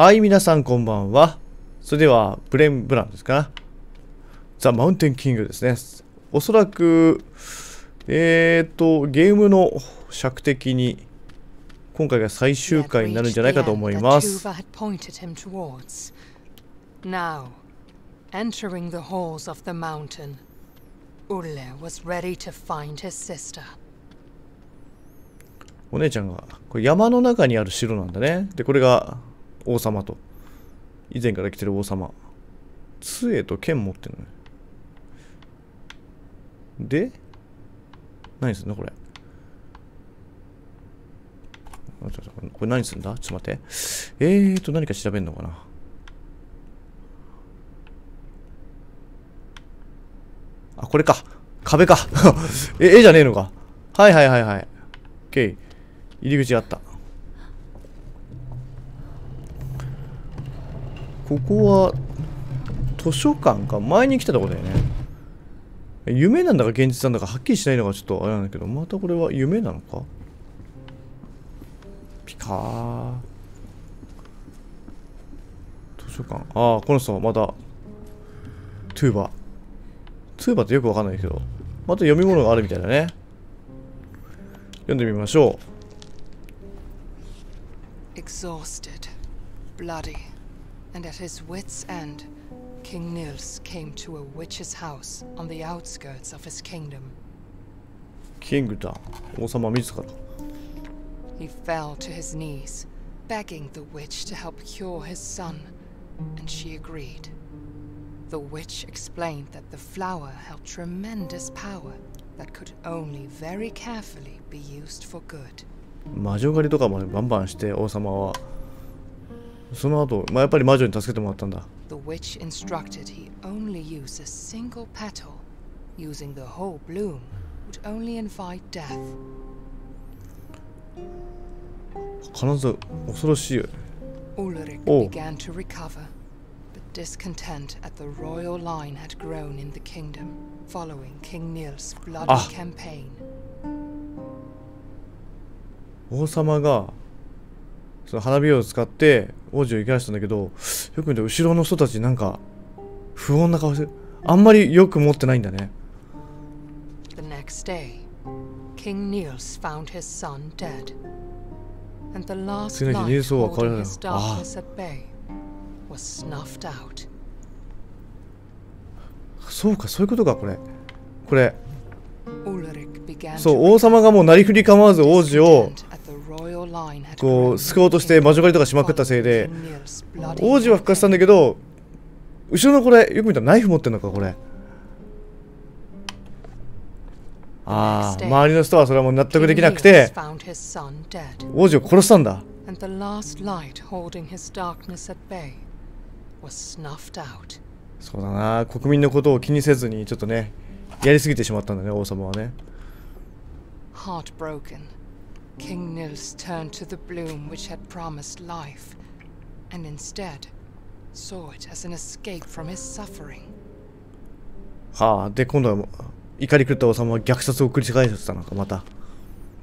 はい、皆さんこんばんは。それでは、ブレンブランですか？ザ・マウンテン・キングですね。おそらく、ゲームの尺的に、今回が最終回になるんじゃないかと思います。Now, entering the halls of the mountain, Ulle was ready to find his sister.お姉ちゃんが、これ山の中にある城なんだね。で、これが王様と。以前から来てる王様。杖と剣持ってるのね。で、何すんだこれ。これ何すんだ？ちょっと待って。何か調べんのかな。あ、これか。壁か。絵じゃねえのか。はいはいはいはい。OK。入り口あった。ここは、図書館か。前に来たとこだよね。夢なんだか現実なんだかはっきりしないのがちょっとあれなんだけど、またこれは夢なのか？ピカー。図書館。ああ、この人また、トゥーバ。トゥーバってよくわかんないけど、また読み物があるみたいだね。読んでみましょう。Exhausted, bloody, and at his wits' end, King Niels came to a witch's house on the outskirts of his kingdom. キングだ。王様自ら。He fell to his knees, begging the witch to help cure his son, and she agreed. The witch explained that the flower held tremendous power.魔女狩りとかもバンバンして王様はその後、やっぱり魔女に助けてもらったんだ。必ず恐ろしいよね。おう。Discontent at the royal line had grown in the kingdom, following King Niels' bloody campaign. 王様がその花火を使って王子を生かしたんだけど、よく見て後ろの人たちなんか不穏な顔してる。あんまりよく持ってないんだね。The next day, King Niels found his son dead, and the last night holding his darkness at bay.そうか、そういうことか、これそう、王様がもうなりふり構わず王子をこう救おうとして魔女狩りとかしまくったせいで王子は復活したんだけど、後ろのこれよく見たらナイフ持ってるのか、これ。ああ、周りの人はそれはもう納得できなくて王子を殺したんだ。そうだな、国民のことを気にせずにちょっとね、やりすぎてしまったんだね、王様はね。はあ、で今度は怒り狂った王様は虐殺を繰り返したのか、また。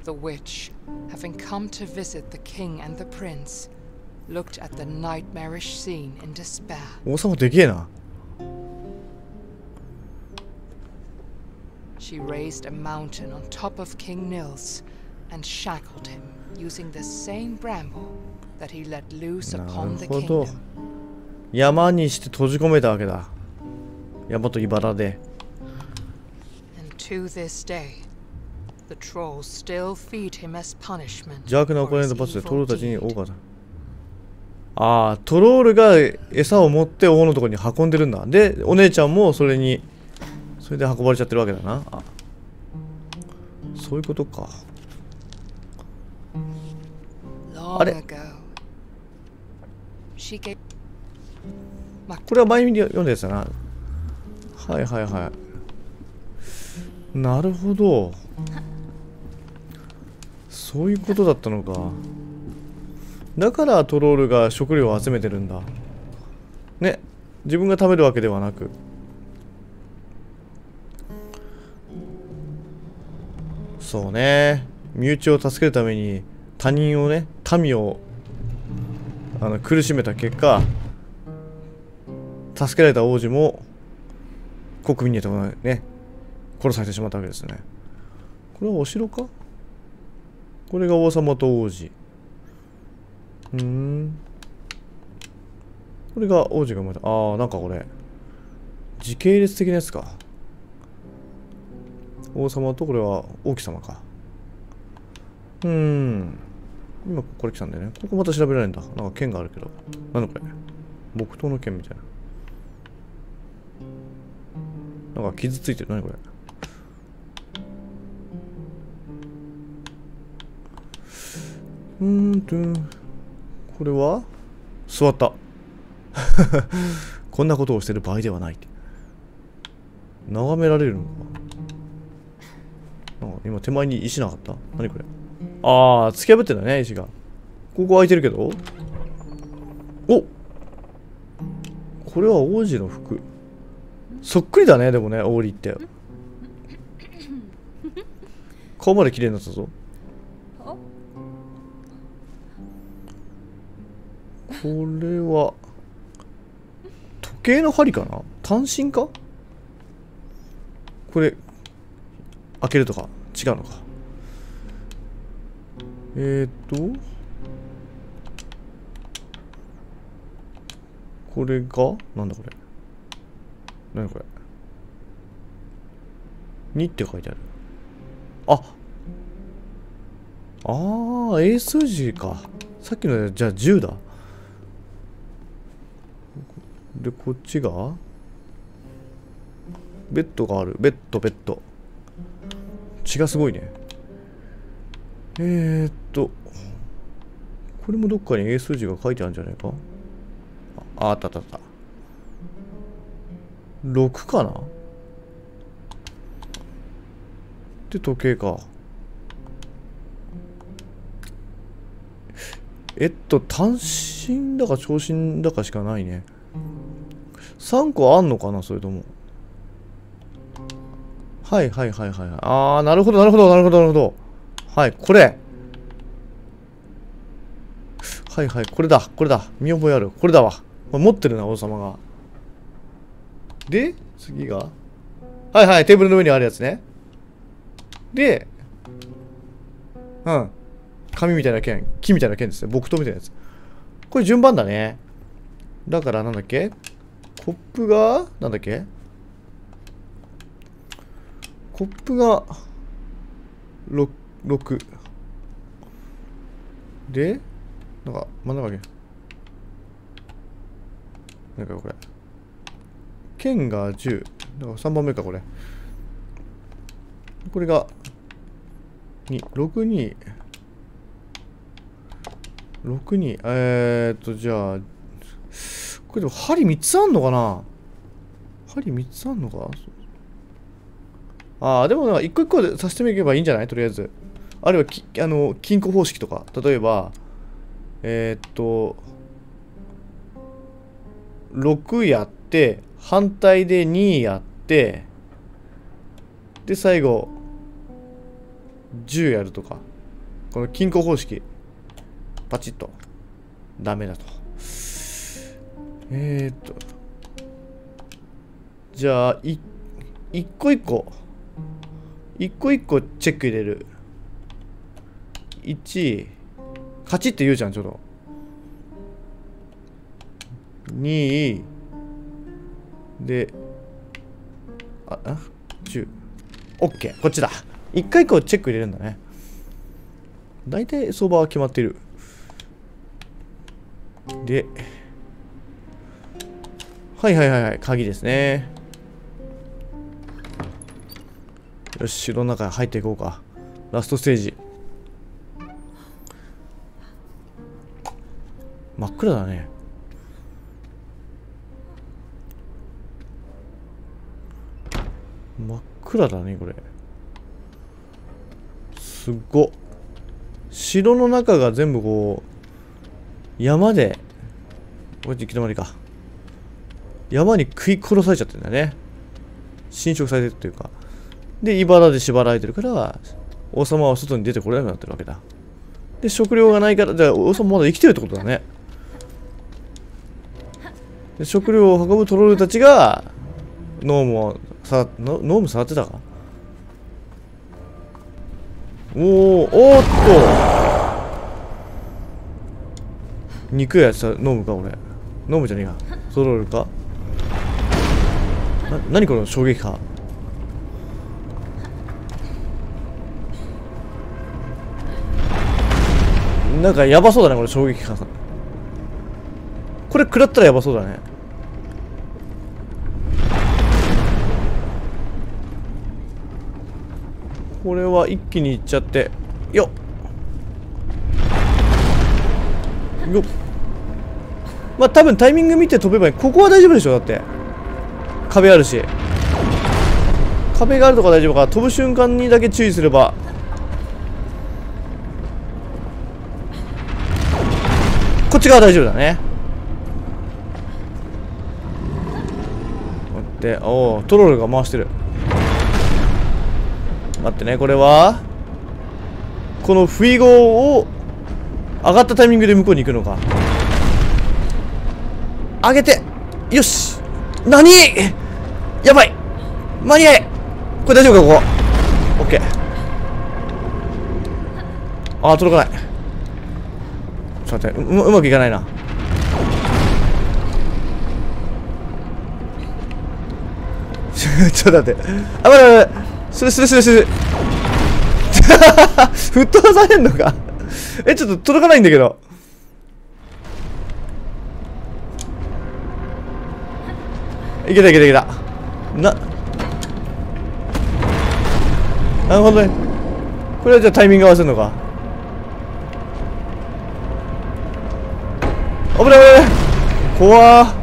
The witch, having come to visit the king and the prince,looked at the nightmarish scene in despair. 王様でけえな。 She raised a mountain on top of King Niels and shackled him using the same bramble that he let loose upon the kingdom. 山にして閉じ込めたわけだ。山と茨で。 And to this day, the trolls still feed him as punishment. 邪悪な行いの罰でトロールたちに多かった。ああ、トロールが餌を持って王のところに運んでるんだ。で、お姉ちゃんもそれで運ばれちゃってるわけだな。あ、そういうことか。あれ、これは前に読んだやつだな。はいはいはい、なるほど、そういうことだったのか。だからトロールが食料を集めてるんだね。自分が食べるわけではなく。そうね、身内を助けるために他人をね、民を苦しめた結果、助けられた王子も国民にともね殺されてしまったわけですね。これはお城か？これが王様と王子。これが王子が生まれた。なんかこれ時系列的なやつか。王様とこれは王妃様か。今これ来たんだよね。ここまた調べられるんだ。なんか剣があるけど。なんだこれ。木刀の剣みたいな。なんか傷ついてる。何これ。これは座った。こんなことをしてる場合ではない。眺められるのか。なんか今手前に石なかった？何これ。突き破ってんだね、石が。ここ開いてるけど。これは王子の服。そっくりだね、でもね、王林って。顔まで綺麗になったぞ。これは時計の針かな？単身か？これ開けるとか違うのか。これがなんだこれ。何これ。2って書いてある。英数字か。さっきのじゃあ10だ。で、こっちがベッドがある。ベッド。血がすごいね。これもどっかに英数字が書いてあるんじゃないか。あった。6かなで、時計か。単身だか長身だかしかないね。3個あんのかな、それとも。はい。なるほど。これだ。見覚えある。これだわ。持ってるな、王様が。で、次が。テーブルの上にあるやつね。で、紙みたいな剣。木みたいな剣ですね。木刀みたいなやつ。これ順番だね。だから、なんだっけ？コップが、なんだっけ？コップが、6。で、なんか、真ん中に。なんかこれ。剣が10。だから3番目か、これ。これが、2。6、2。じゃあ、これでも針3つあんのかな？でもなんか一個一個でさせてみればいいんじゃない？とりあえず。あるいは金庫方式とか。例えば、6やって、反対で2やって、で、最後、10やるとか。この金庫方式。パチッと。ダメだと。じゃあ、一個一個チェック入れる。1、カチッって言うじゃん、ちょっと。2、で、10。OK、こっちだ。一回一個チェック入れるんだね。大体相場は決まってる。で、鍵ですね。よし、城の中に入っていこうか。ラストステージ。真っ暗だね。これ。すっご。城の中が全部こう、山で、こっち行き止まりか。山に食い殺されちゃってるんだね。侵食されてるというか。で、茨で縛られてるから、王様は外に出てこれなくなってるわけだ。で、食料がないから、じゃあ王様まだ生きてるってことだね。で食料を運ぶトロールたちがノームをノーム触ってたか。おーっと肉やつはノームか、俺ノームじゃねえか、トロールか。何この衝撃波。なんかやばそうだねこれ、衝撃波。これ食らったらやばそうだね。これは一気にいっちゃって、よっよっ。まあ多分タイミング見て飛べばいい。ここは大丈夫でしょ、だって壁あるし。壁があるとか大丈夫か。飛ぶ瞬間にだけ注意すれば。こっち側大丈夫だね。待って、おおトロールが回してる。待ってね、これはこの不意号を上がったタイミングで向こうに行くのか。上げて、よし、何やばい、間に合え。これ大丈夫か、ここ OK。 ああ届かない、ちょっと待って、うまくいかないな。ちょっと待って、あばればれ、それそれそれそれ吹っ飛ばされんのか。ちょっと届かないんだけど。いけたいけたいけた。なるほどね。これはじゃあタイミング合わせるのか。危ない危ない、怖ー。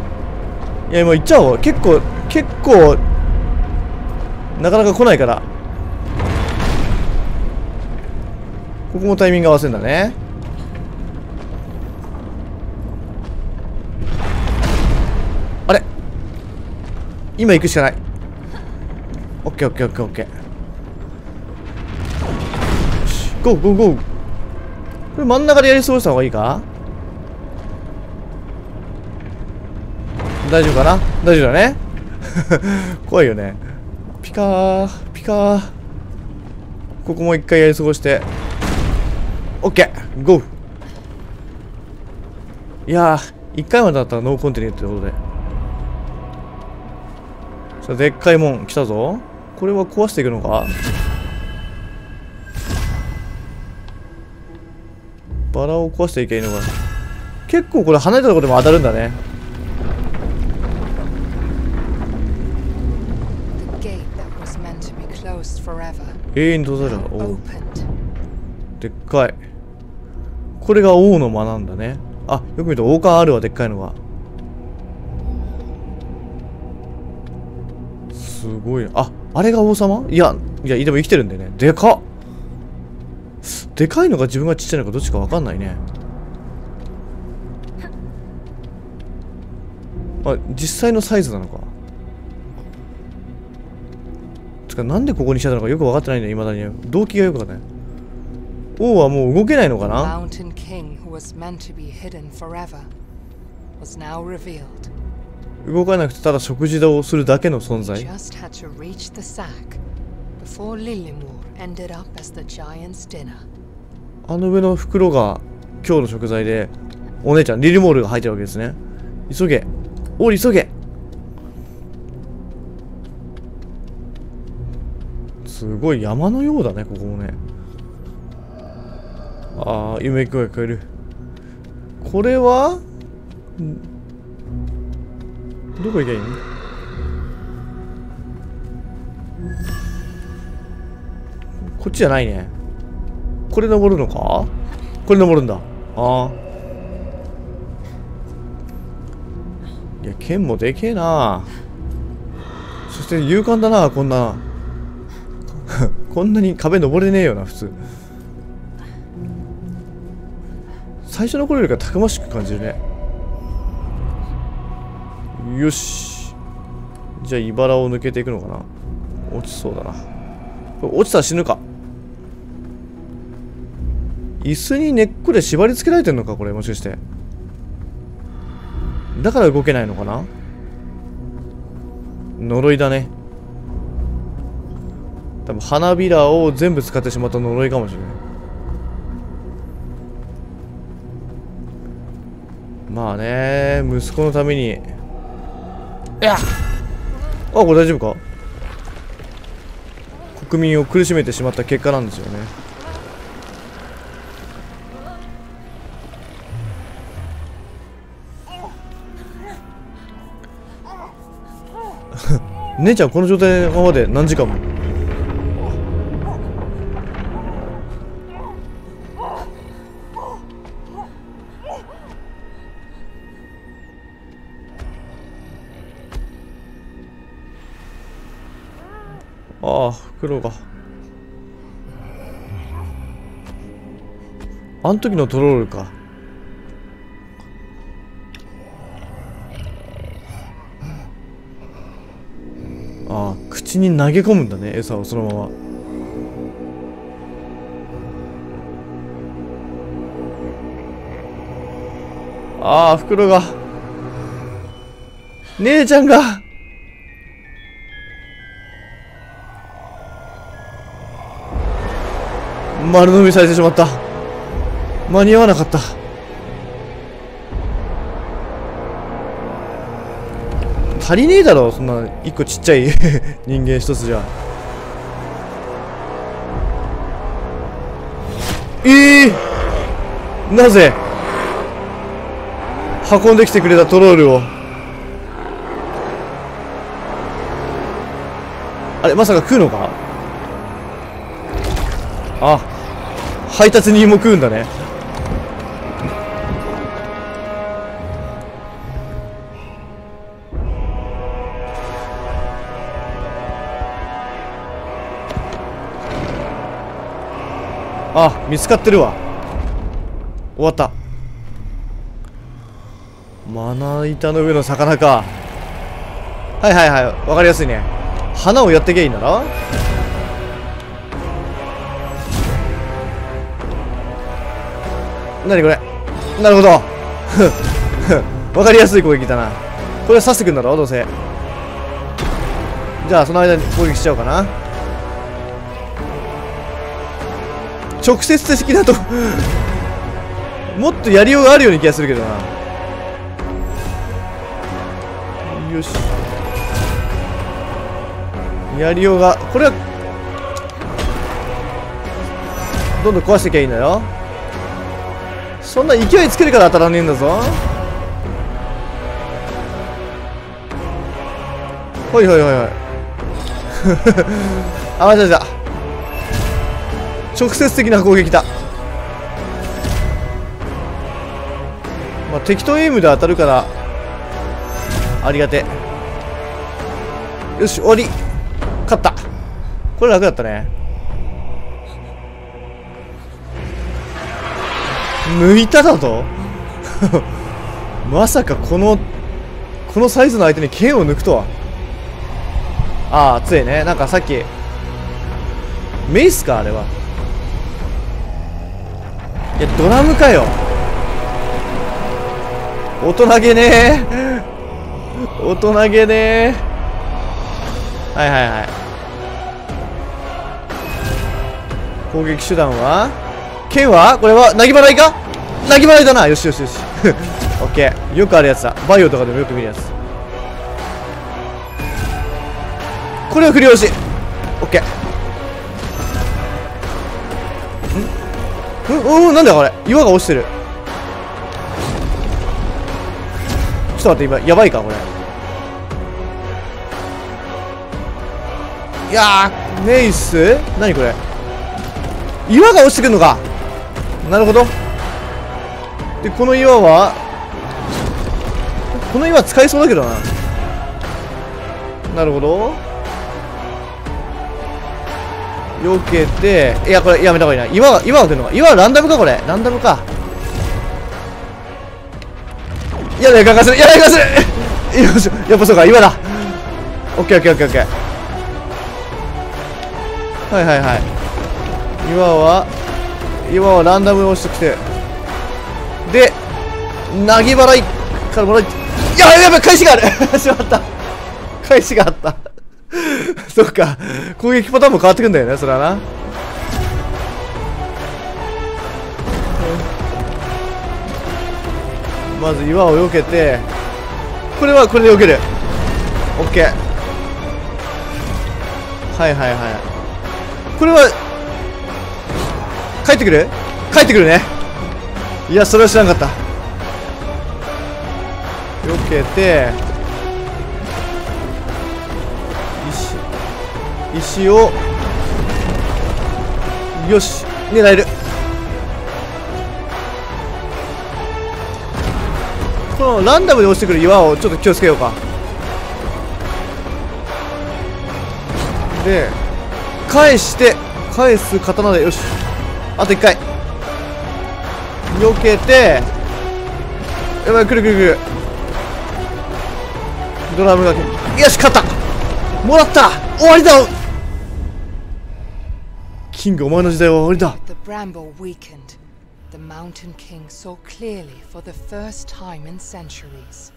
いや今行っちゃおう。結構なかなか来ないから、ここもタイミング合わせんだね。あれ今行くしかない。 OKOKOKOK、 ゴーゴーゴー。これ真ん中でやり過ごした方がいいか。大丈夫かな、大丈夫だね。怖いよね。ピカーピカー。ここも一回やり過ごして OK ゴー。いやー1回までだったらノーコンティニューってことで。さあでっかいもん来たぞ。これは壊していくのか。バラを壊していけばいいのか。結構これ離れたところでも当たるんだね。永遠に閉ざる。おう、でっかい。これが王の間なんだね。あ、よく見ると王冠あるわ、でっかいのが。すごい。あ、あれが王様。いやでも生きてるんだよね。でかっ。でかいのか自分がちっちゃいのかどっちかわかんないね。あ、実際のサイズなのか。なんでここにしちゃったのかよく分かってないんだよ、いまだに。動機がよく分かんない。王はもう動けないのかな。動かなくてただ食事をするだけの存在。あの上の袋が今日の食材で、お姉ちゃんリリモールが入ってるわけですね。急げ王、急げ。すごい山のようだね、ここもね。ああ、夢声が聞こえる。これはどこ行けばいいの。こっちじゃないね。これ登るのか。これ登るんだ。ああ、いや剣もでけえな。そして勇敢だな、こんなこんなに壁登れねえよな普通。最初の頃よりかたくましく感じるね。よし、じゃあ茨を抜けていくのかな。落ちそうだな。落ちたら死ぬか。椅子に根っこで縛り付けられてんのかこれ、もしかして。だから動けないのかな。呪いだね。多分花びらを全部使ってしまった呪いかもしれない。まあね、息子のために。いやっ、あ、これ大丈夫か。国民を苦しめてしまった結果なんですよね。姉ちゃんこの状態のままで何時間も。ああ、袋が。あん時のトロールか。ああ、口に投げ込むんだね、餌をそのまま。ああ、袋が。姉ちゃんが。丸飲みされてしまった。間に合わなかった。足りねえだろ、そんな一個ちっちゃい人間一つじゃ。なぜ運んできてくれたトロールを。あれ、まさか食うのか。あ、配達人も食うんだね。あ、見つかってるわ。終わった。まな板の上の魚か。はいはいはい、わかりやすいね。花をやってけばいいんだな。なにこれ。なるほど。わかりやすい攻撃だな。これは刺してくんだろ、どうせ。じゃあその間に攻撃しちゃおうかな。直接的だともっとやりようがあるような気がするけどな。よし、やりようが。これはどんどん壊していきゃいいんだよ。そんな勢いつけるから当たらねえんだぞ。ほいほいほいほい。あ、間違えた。直接的な攻撃だ。まあ、適当エイムで当たるからありがてえ。よし、終わり。勝った。これ楽だったね。抜いただと。まさかこのサイズの相手に剣を抜くとは。ああ、強いね。なんかさっきメイスか、あれは。いや、ドラムかよ。大人げねえ。大人げねえ。はいはいはい。攻撃手段は剣は、これは投げ払いか。投げ払いだな。よしよしよし。オッケー。よくあるやつだ。バイオとかでもよく見るやつ。これは振り押し。オッケー。なんだこれ。岩が落ちてる。ちょっと待って、今やばいかこれ。いやー、メイス、何これ。岩が落ちてくるのか。なるほど。で、この岩は、この岩使いそうだけどな。なるほど。避けて、いや、これやめた方がいいな。岩が来るのか。岩はランダムか、これ。ランダムか。やだ、かかする。やだ、かかする。よし、やっぱそうか、岩だ。オッケーオッケーオッケーオッケー。はいはいはい。岩はランダムに落ちてきて。で、投げ払いからもらい。やばい返しがあるしまった、返しがあったそっか、攻撃パターンも変わってくんだよね、それはな。まず岩を避けて、これはこれで避ける。 OK、 はいはいはい、これは帰ってくる、帰ってくるね。いやそれは知らんかった。避けて石をよし狙える。このランダムで落ちてくる岩をちょっと気をつけようか。で返して返す刀でよし、あと1回避けて、やばい、くるくるくる、ドラムがけ、よし勝った、もらった、終わりだキング、お前の時代は終わりだ。The mountain king saw clearly for the first time in centuries.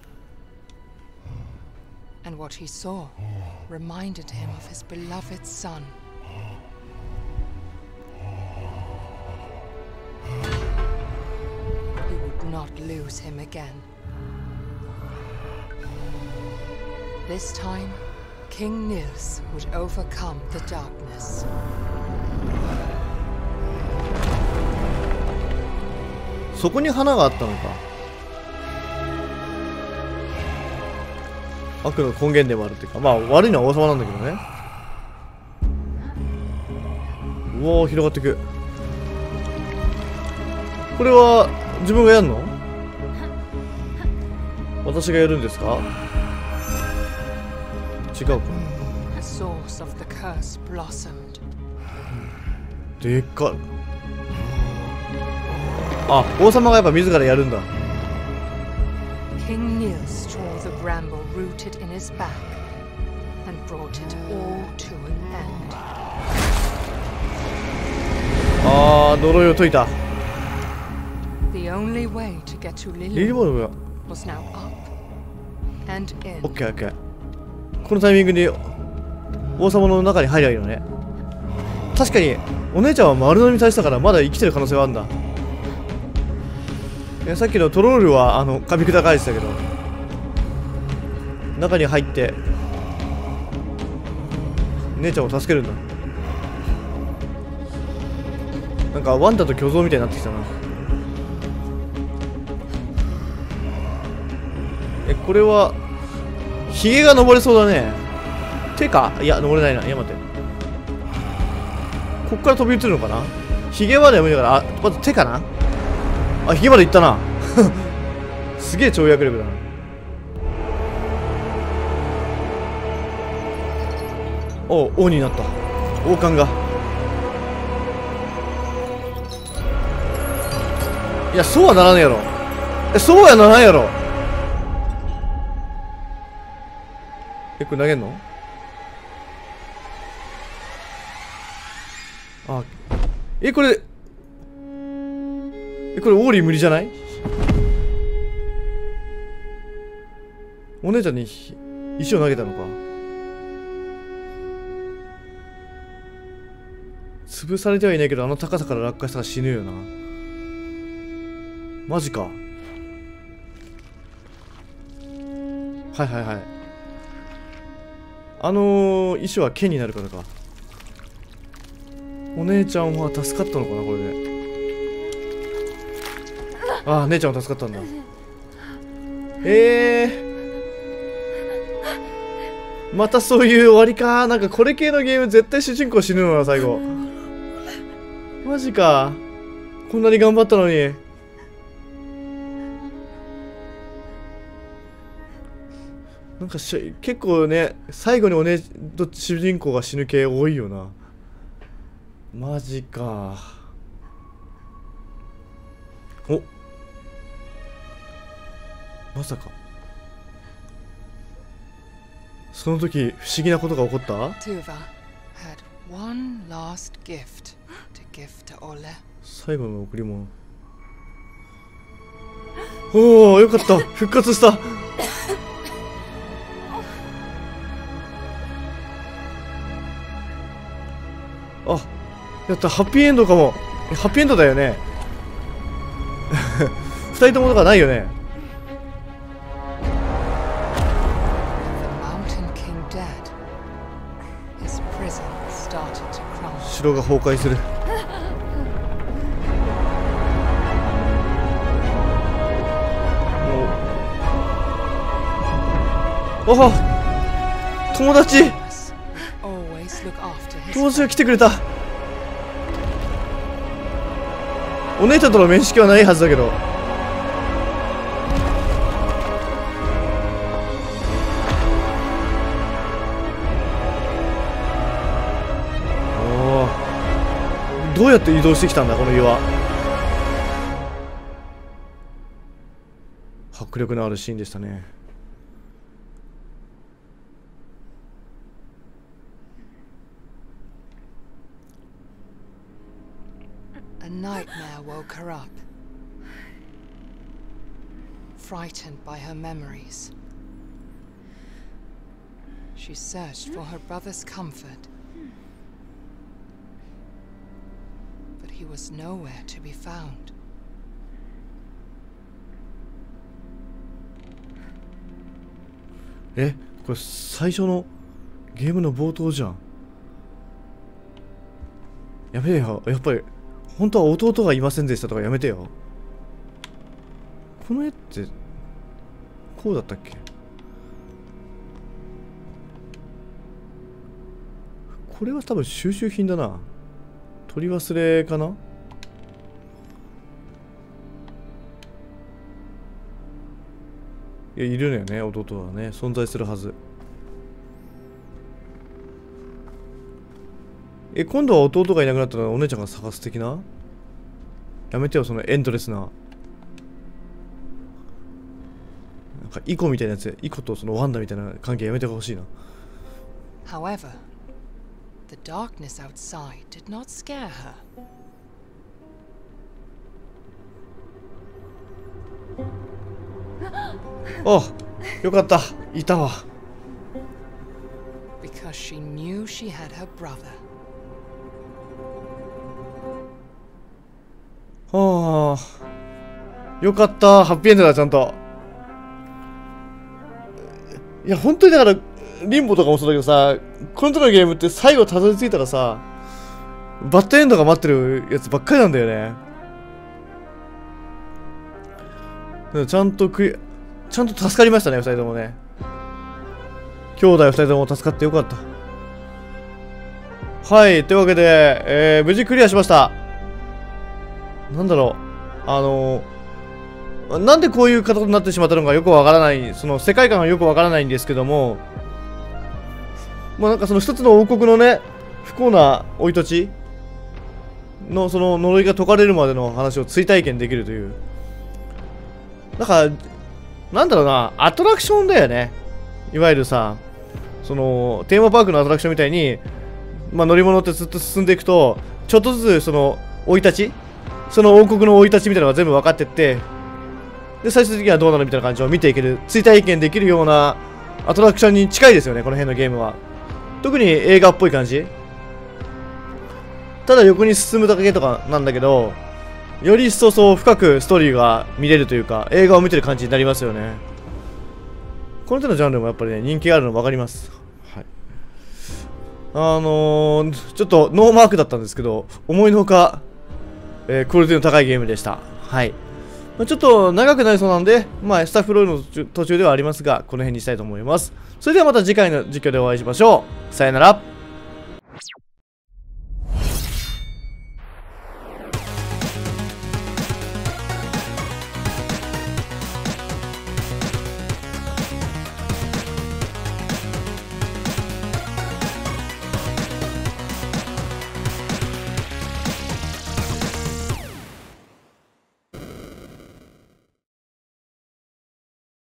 And what he saw reminded him of his beloved son. He would not lose him again. This time, King Nils would overcome the darkness. そこに花があったのか。悪の根源でもあるっていうか、まあ悪いのは王様なんだけどね。うわー、広がってく。これは自分がやるの？私がやるんですか？違うか。でっかい。あ、王様がやっぱ自らやるんだ。あー、呪いを解いた。リリボルが OKOK、 このタイミングで王様の中に入りゃいいのね。確かにお姉ちゃんは丸飲みされてたから、まだ生きてる可能性はあるんだ。さっきのトロールは噛み砕かれてたけど、中に入って姉ちゃんを助けるんだ。なんかワンダと巨像みたいになってきたな。これはヒゲが登れそうだね。てかいや登れないな。いや待って、こっから飛び移るのかな。ヒゲまでは無理だから、あまず手かな。あ、ヒゲまでいったなすげえ跳躍力だな。おう、王になった。王冠が、いやそうはならねえやろ。そうはならんやろ。これ投げんの？あ、これオーリー無理じゃない？お姉ちゃんに石を投げたのか。潰されてはいないけど、あの高さから落下したら死ぬよな。マジか。はいはいはい、石は剣になるからか。お姉ちゃんは助かったのかな、これで。ああ、姉ちゃんは助かったんだ。またそういう終わりかー。なんかこれ系のゲーム絶対主人公死ぬのな、最後。マジか、こんなに頑張ったのに。なんか結構ね、最後に主人公が死ぬ系多いよな。マジか。お、まさかその時不思議なことが起こった。最後の贈り物。おお、よかった、復活したあ、やった、ハッピーエンドかも。ハッピーエンドだよね。二人ともとかないよね。城が崩壊する。あ、友達が来てくれた。お姉ちゃんとの面識はないはずだけど。おお、どうやって移動してきたんだこの岩。迫力のあるシーンでしたね。Nightmare woke her up, frightened by her memories. She searched for her brother's comfort, but he was nowhere to be found. Eh, これ最初のゲームの冒頭じゃん。やべえよ、やっぱり。本当は弟がいませんでしたとかやめてよ。この絵ってこうだったっけ。これは多分収集品だな。取り忘れかな。いや、いるのよね、弟はね、存在するはず。え、今度は弟がいなくなったらお姉ちゃんが探す的な。やめてよ、そのエンドレスな。なんかイコみたいなやつ。イコとそのワンダみたいな関係やめてほしいな。However, the darkness outside did not scare her. あ、よかった。いたわ。Because she knew she had her brother.はあ、よかった、ハッピーエンドだ、ちゃんと。いや、本当にだからリンボとかもそうだけどさ、この時のゲームって最後たどり着いたらさ、バッドエンドが待ってるやつばっかりなんだよね。だからちゃんと助かりましたね、2人ともね。兄弟2人とも助かってよかった。はい、というわけで、無事クリアしました。なんだろう、なんでこういう形になってしまったのかよくわからない、その世界観がよくわからないんですけども、まあなんかその一つの王国のね、不幸な生い立ちのその呪いが解かれるまでの話を追体験できるという、なんか、なんだろうな、アトラクションだよね。いわゆるさ、そのテーマパークのアトラクションみたいに、まあ乗り物ってずっと進んでいくと、ちょっとずつその生い立ち、その王国の生い立ちみたいなのが全部分かってって、で最終的にはどうなるみたいな感じを見ていける、追体験できるようなアトラクションに近いですよね、この辺のゲームは。特に映画っぽい感じ。ただ横に進むだけとかなんだけど、より一層そう深くストーリーが見れるというか、映画を見てる感じになりますよね。この手のジャンルもやっぱりね、人気があるの分かります。はい、ちょっとノーマークだったんですけど、思いのほかクオリティの高いゲームでした。はい。まあ、ちょっと長くなりそうなんで、まあ、スタッフロールの途中ではありますが、この辺にしたいと思います。それではまた次回の実況でお会いしましょう。さよなら。